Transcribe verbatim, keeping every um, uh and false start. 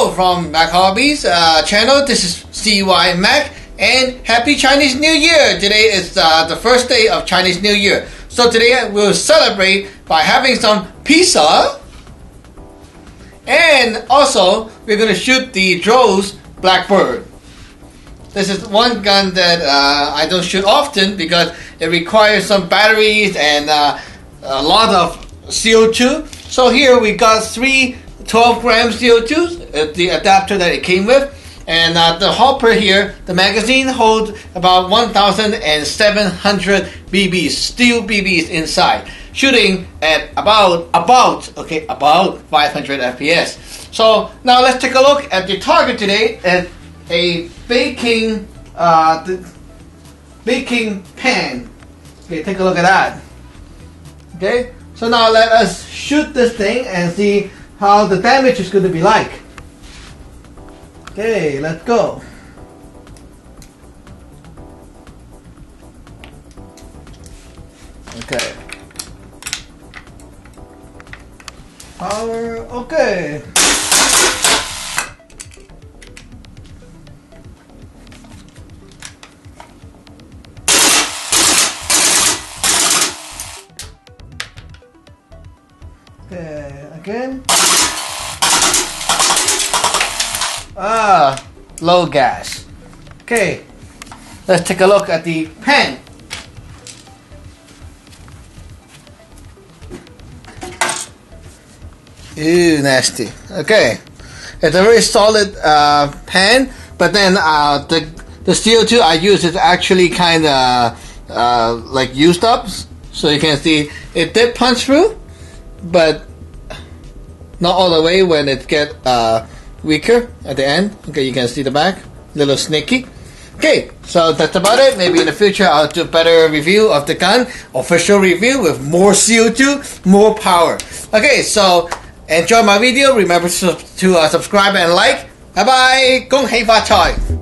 Hello from MakHobby's uh, channel. This is C Y Mac, and Happy Chinese New Year! Today is uh, the first day of Chinese New Year. So today we'll celebrate by having some pizza, and also we're going to shoot the Drozd Blackbird. This is one gun that uh, I don't shoot often because it requires some batteries and uh, a lot of C O two. So here we got three twelve gram C O two, the adapter that it came with, and uh, the hopper here, the magazine holds about one thousand seven hundred B Bs, steel B Bs inside, shooting at about about okay about five hundred F P S. So now let's take a look at the target today at a baking uh, the baking pan. Okay, take a look at that. Okay, so now let us shoot this thing and see how the damage is going to be like. Okay, let's go. Okay. Power, okay. Okay, again. Ah, low gas. Okay, let's take a look at the pan. Ew, nasty. Okay, it's a very solid uh, pan, but then uh, the the C O two I use is actually kind of uh, like used up. So you can see it did punch through, but not all the way when it get uh, weaker at the end. Okay, you can see the back, little sneaky. Okay, so that's about it. Maybe in the future I'll do a better review of the gun, official review with more C O two, more power. Okay, so enjoy my video. Remember to, to uh, subscribe and like. Bye bye. Gung Hey Fat Choi.